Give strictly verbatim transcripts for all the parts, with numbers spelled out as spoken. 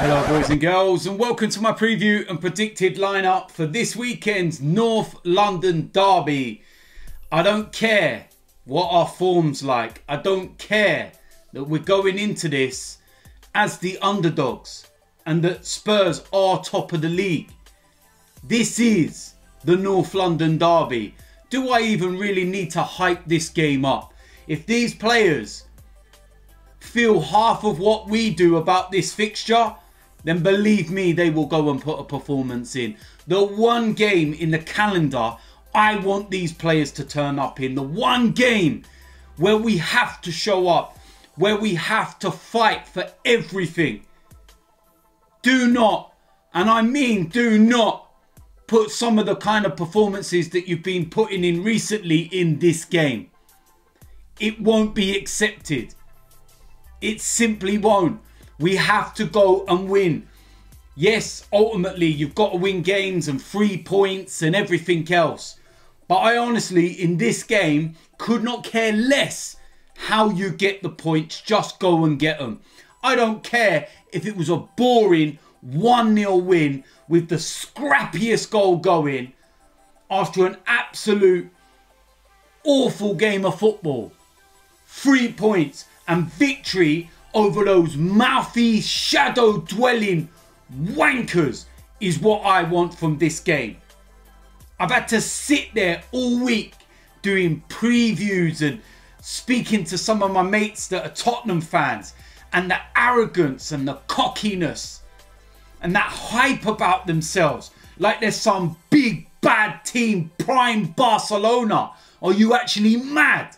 Hello boys and girls, and welcome to my preview and predicted lineup for this weekend's North London Derby. I don't care what our form's like. I don't care that we're going into this as the underdogs and that Spurs are top of the league. This is the North London Derby. Do I even really need to hype this game up? If these players feel half of what we do about this fixture, then believe me, they will go and put a performance in. The one game in the calendar I want these players to turn up in. The one game where we have to show up, where we have to fight for everything. Do not, and I mean do not, put some of the kind of performances that you've been putting in recently in this game. It won't be accepted. It simply won't. We have to go and win. Yes, ultimately, you've got to win games and three points and everything else. But I honestly, in this game, could not care less how you get the points. Just go and get them. I don't care if it was a boring one nil win with the scrappiest goal going after an absolute awful game of football. Three points and victory over those mouthy, shadow-dwelling wankers is what I want from this game. I've had to sit there all week doing previews and speaking to some of my mates that are Tottenham fans, and the arrogance and the cockiness and that hype about themselves, like there's some big, bad team, prime Barcelona. Are you actually mad?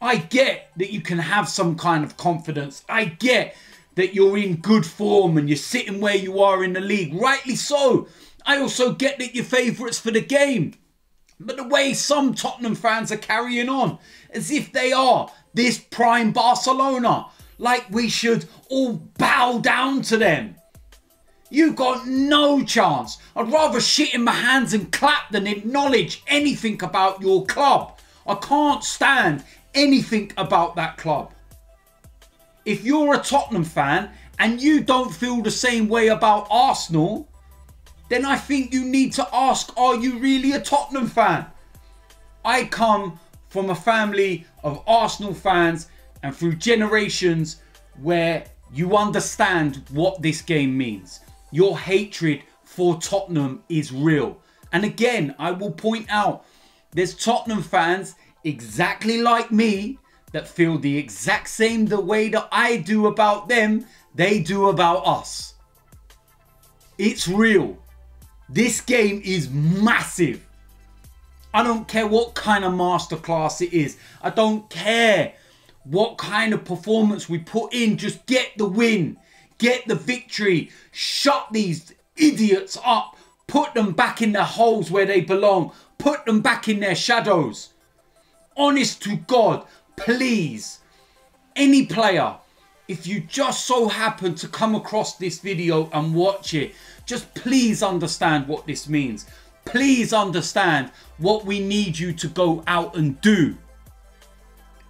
I get that you can have some kind of confidence. I get that you're in good form and you're sitting where you are in the league. Rightly so. I also get that you're favourites for the game. But the way some Tottenham fans are carrying on, as if they are this prime Barcelona, like we should all bow down to them. You got no chance. I'd rather shit in my hands and clap than acknowledge anything about your club. I can't stand anything about that club. If you're a Tottenham fan and you don't feel the same way about Arsenal, then I think you need to ask, are you really a Tottenham fan? I come from a family of Arsenal fans, and through generations where you understand what this game means. Your hatred for Tottenham is real. And again, I will point out, there's Tottenham fans exactly like me that feel the exact same the way that I do about them, they do about us. It's real. This game is massive. I don't care what kind of masterclass it is. I don't care what kind of performance we put in. Just get the win. Get the victory. Shut these idiots up. Put them back in their holes where they belong. Put them back in their shadows. Honest to God, please, any player, if you just so happen to come across this video and watch it, just please understand what this means. Please understand what we need you to go out and do.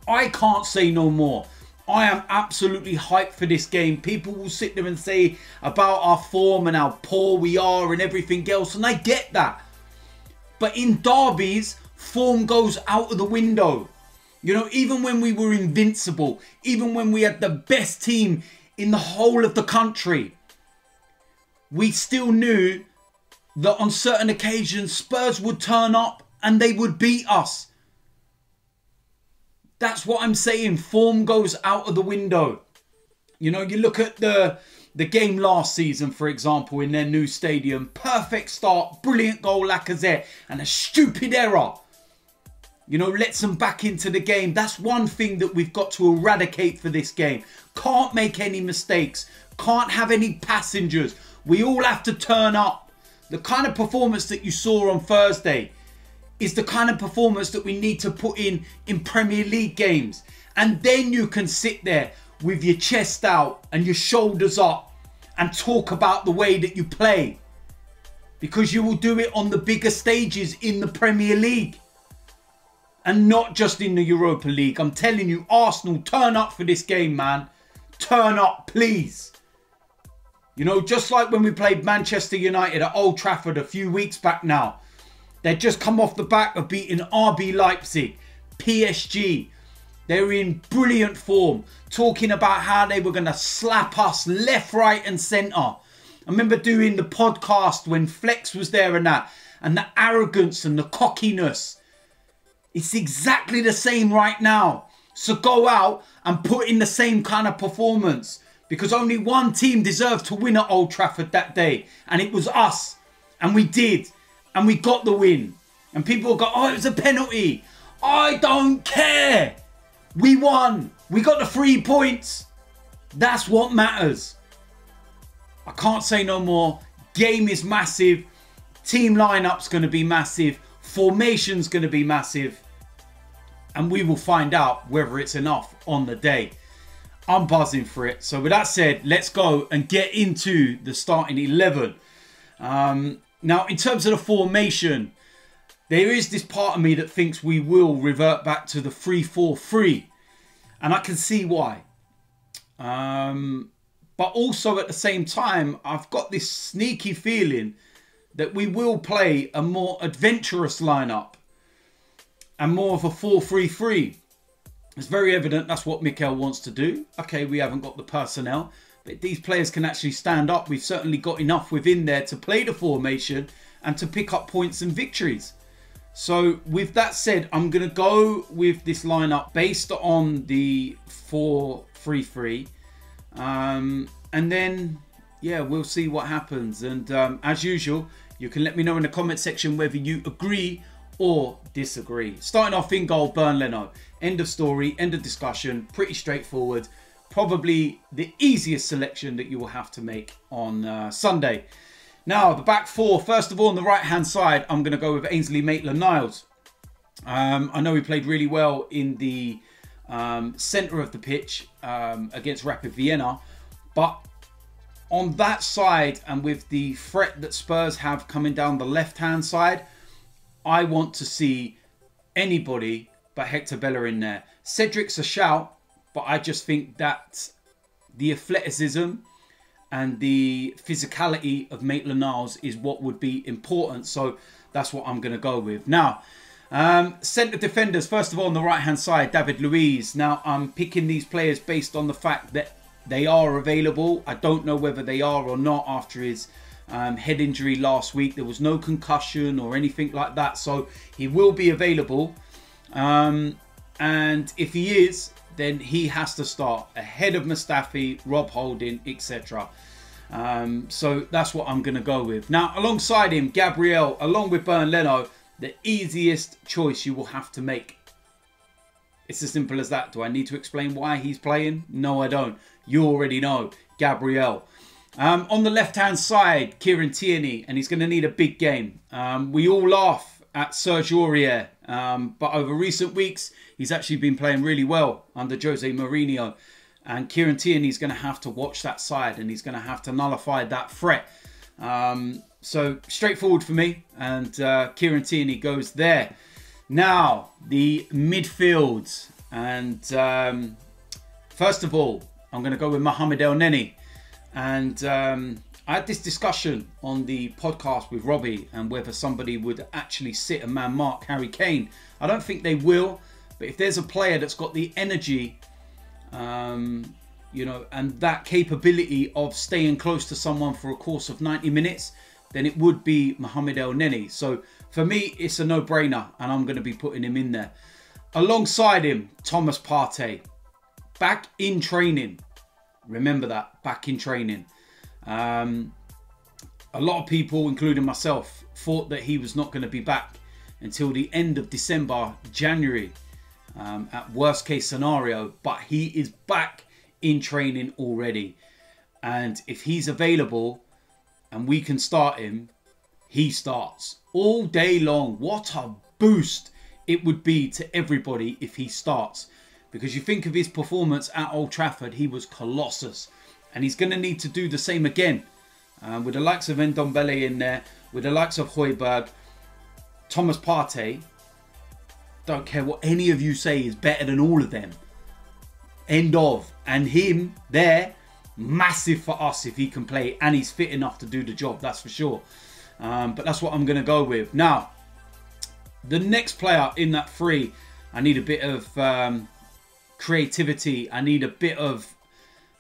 I can't say no more. I am absolutely hyped for this game. People will sit there and say about our form and how poor we are and everything else, and I get that. But in derbies, form goes out of the window. You know, even when we were invincible, even when we had the best team in the whole of the country, we still knew that on certain occasions Spurs would turn up and they would beat us. That's what I'm saying. Form goes out of the window. You know, you look at the the game last season, for example, in their new stadium. Perfect start, brilliant goal, Lacazette, and a stupid error. You know, lets them back into the game. That's one thing that we've got to eradicate for this game. Can't make any mistakes. Can't have any passengers. We all have to turn up. The kind of performance that you saw on Thursday is the kind of performance that we need to put in in Premier League games. And then you can sit there with your chest out and your shoulders up and talk about the way that you play. Because you will do it on the bigger stages in the Premier League. And not just in the Europa League. I'm telling you, Arsenal, turn up for this game, man. Turn up, please. You know, just like when we played Manchester United at Old Trafford a few weeks back now. They've just come off the back of beating R B Leipzig, P S G. They're in brilliant form, talking about how they were going to slap us left, right and centre. I remember doing the podcast when Flex was there and that, and the arrogance and the cockiness. It's exactly the same right now. So go out and put in the same kind of performance, because only one team deserved to win at Old Trafford that day, and it was us, and we did, and we got the win. And people go, oh, it was a penalty. I don't care. We won. We got the three points. That's what matters. I can't say no more. Game is massive. Team lineup's going to be massive. Formation's going to be massive. And we will find out whether it's enough on the day. I'm buzzing for it. So with that said, let's go and get into the starting eleven. Um, now, in terms of the formation, there is this part of me that thinks we will revert back to the three four three. And I can see why. Um, but also at the same time, I've got this sneaky feeling that we will play a more adventurous lineup and more of a four three three. It's very evident that's what Mikel wants to do. Okay, we haven't got the personnel, but these players can actually stand up. We've certainly got enough within there to play the formation and to pick up points and victories. So with that said, I'm going to go with this lineup based on the four three three. Um, and then, yeah, we'll see what happens. And um, as usual, you can let me know in the comment section whether you agree or disagree. Starting off in goal, Burn Leno. End of story, end of discussion. Pretty straightforward. Probably the easiest selection that you will have to make on uh, Sunday. Now, the back four. First of all, on the right-hand side, I'm going to go with Ainsley Maitland-Niles. Um, I know he played really well in the um, centre of the pitch um, against Rapid Vienna. But on that side, and with the threat that Spurs have coming down the left-hand side, I want to see anybody but Hector Bellerin there. Cedric's a shout, but I just think that the athleticism and the physicality of Maitland-Niles is what would be important. So that's what I'm going to go with. Now, um, centre defenders. First of all, on the right-hand side, David Luiz. Now, I'm picking these players based on the fact that they are available. I don't know whether they are or not after his um, head injury last week. There was no concussion or anything like that. So he will be available. Um, and if he is, then he has to start ahead of Mustafi, Rob Holding, et cetera. Um, so that's what I'm going to go with. Now, alongside him, Gabriel, along with Burn Leno, the easiest choice you will have to make. It's as simple as that. Do I need to explain why he's playing? No, I don't. You already know, Gabriel. Um, on the left-hand side, Kieran Tierney, and he's going to need a big game. Um, we all laugh at Serge Aurier, um, but over recent weeks he's actually been playing really well under Jose Mourinho, and Kieran Tierney's going to have to watch that side, and he's going to have to nullify that threat. Um, so straightforward for me, and uh, Kieran Tierney goes there. Now the midfield, and um, first of all, I'm going to go with Mohamed Elneny, and Um, I had this discussion on the podcast with Robbie and whether somebody would actually sit and man mark Harry Kane. I don't think they will, but if there's a player that's got the energy, um, you know, and that capability of staying close to someone for a course of ninety minutes, then it would be Mohamed Elneny. So for me, it's a no-brainer, and I'm going to be putting him in there. Alongside him, Thomas Partey, back in training. Remember that, back in training. Um, a lot of people, including myself, thought that he was not going to be back until the end of December, January, um, at worst case scenario. But he is back in training already. And if he's available and we can start him, he starts all day long. What a boost it would be to everybody if he starts. Because you think of his performance at Old Trafford, he was colossus. And he's going to need to do the same again. Uh, with the likes of Ndombélé in there, with the likes of Hojbjerg, Thomas Partey, don't care what any of you say, is better than all of them. End of. And him there massive for us if he can play, and he's fit enough to do the job, that's for sure. Um, but that's what I'm going to go with. Now, the next player in that three, I need a bit of um, creativity. I need a bit of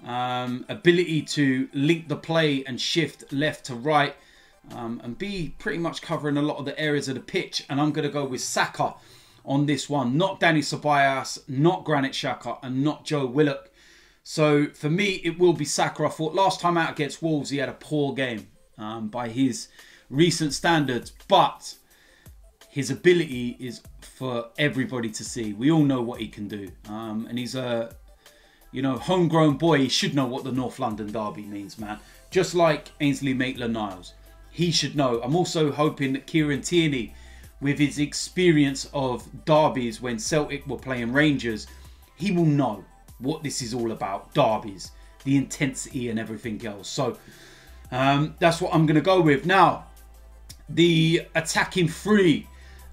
um, ability to link the play and shift left to right, um, and be pretty much covering a lot of the areas of the pitch. And I'm going to go with Saka on this one. Not Danny Ceballos, not Granit Xhaka, and not Joe Willock. So for me, it will be Saka. I thought last time out against Wolves, he had a poor game um, by his recent standards. But his ability is for everybody to see. We all know what he can do. Um, and he's a, you know, homegrown boy. He should know what the North London Derby means, man. Just like Ainsley Maitland-Niles. He should know. I'm also hoping that Kieran Tierney, with his experience of derbies when Celtic were playing Rangers, he will know what this is all about. Derbies, the intensity and everything else. So um, that's what I'm going to go with. Now, the attacking three,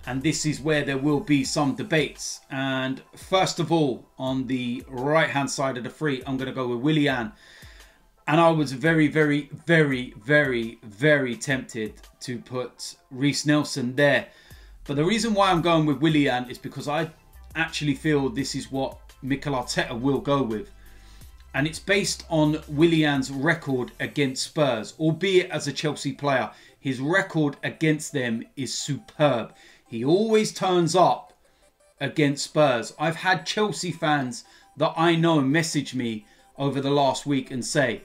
and this is where there will be some debates. And first of all, on the right-hand side of the three, I'm going to go with Willian. And I was very, very, very, very, very tempted to put Reiss Nelson there. But the reason why I'm going with Willian is because I actually feel this is what Mikel Arteta will go with. And it's based on Willian's record against Spurs, albeit as a Chelsea player. His record against them is superb. He always turns up against Spurs. I've had Chelsea fans that I know message me over the last week and say,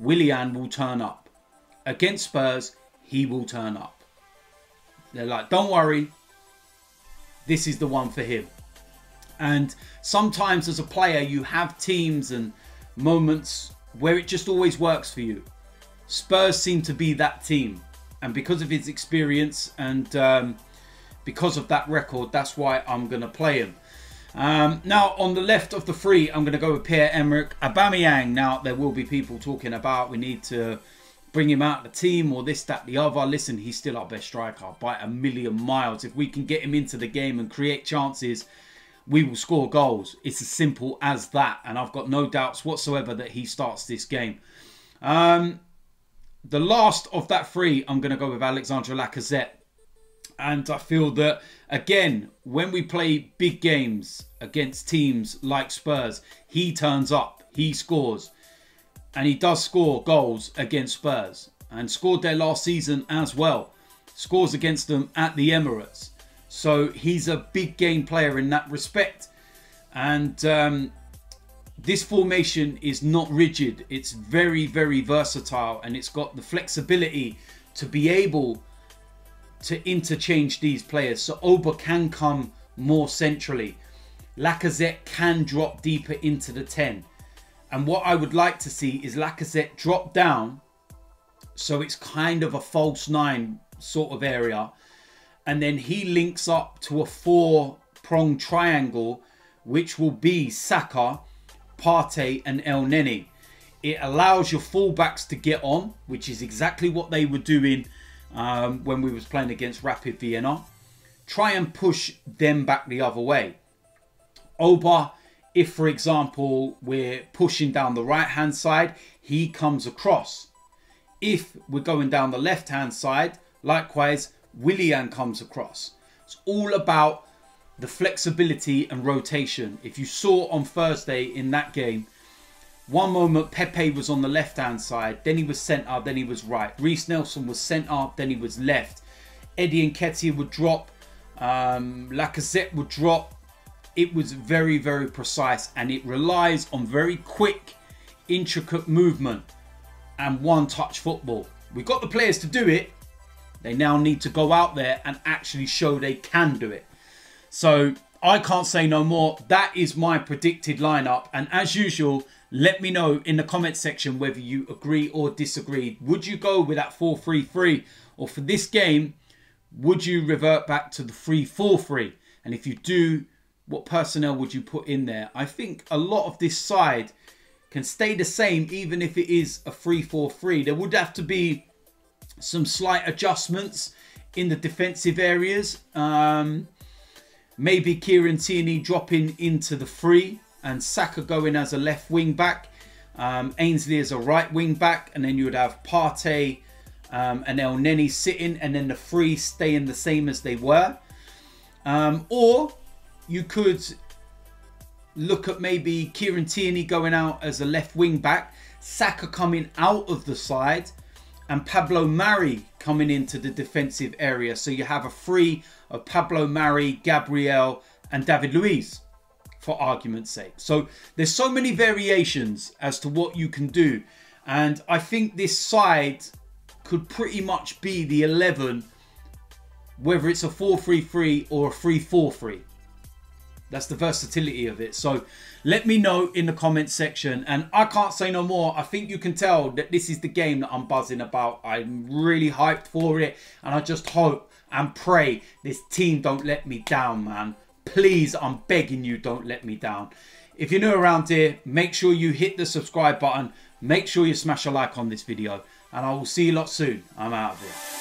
Willian will turn up. Against Spurs, he will turn up. They're like, don't worry. This is the one for him. And sometimes as a player, you have teams and moments where it just always works for you. Spurs seem to be that team. And because of his experience and um, because of that record, that's why I'm going to play him. Um, now, on the left of the three, I'm going to go with Pierre-Emerick Aubameyang. Now, there will be people talking about we need to bring him out of the team or this, that, the other. Listen, he's still our best striker by a million miles. If we can get him into the game and create chances, we will score goals. It's as simple as that. And I've got no doubts whatsoever that he starts this game. Um, the last of that three, I'm going to go with Alexandre Lacazette. And I feel that, again, when we play big games against teams like Spurs, he turns up, he scores. And he does score goals against Spurs. And scored there last season as well. Scores against them at the Emirates. So he's a big game player in that respect. And um, this formation is not rigid. It's very, very versatile. And it's got the flexibility to be able to interchange these players. So Oba can come more centrally. Lacazette can drop deeper into the ten. And what I would like to see is Lacazette drop down. So it's kind of a false nine sort of area. And then he links up to a four-pronged triangle, which will be Saka, Partey and Elneny. It allows your fullbacks to get on, which is exactly what they were doing Um, when we was playing against Rapid Vienna. Try and push them back the other way. Oba, if for example we're pushing down the right hand side, he comes across. If we're going down the left hand side, likewise Willian comes across. It's all about the flexibility and rotation. If you saw on Thursday in that game, one moment Pepe was on the left-hand side, then he was centre, then he was right. Reiss Nelson was centre, then he was left. Eddie Nketiah would drop. Um, Lacazette would drop. It was very, very precise, and it relies on very quick, intricate movement and one-touch football. We've got the players to do it. They now need to go out there and actually show they can do it. So I can't say no more. That is my predicted lineup, and as usual, let me know in the comment section whether you agree or disagree. Would you go with that four three three? Or for this game, would you revert back to the three four three? And if you do, what personnel would you put in there? I think a lot of this side can stay the same even if it is a three four three. There would have to be some slight adjustments in the defensive areas. Um, maybe Kieran Tierney dropping into the three. And Saka going as a left wing back. Um, Ainsley as a right wing back, and then you would have Partey um, and Elneny sitting, and then the three staying the same as they were. Um, or you could look at maybe Kieran Tierney going out as a left wing back, Saka coming out of the side, and Pablo Mari coming into the defensive area. So you have a three of Pablo Mari, Gabriel and David Luiz, for argument's sake. So there's so many variations as to what you can do. And I think this side could pretty much be the eleven, whether it's a four three three or a three four three. That's the versatility of it. So let me know in the comments section. And I can't say no more. I think you can tell that this is the game that I'm buzzing about. I'm really hyped for it. And I just hope and pray this team don't let me down, man. Please, I'm begging you, don't let me down. If you're new around here, make sure you hit the subscribe button. Make sure you smash a like on this video. And I will see you lot soon. I'm out of here.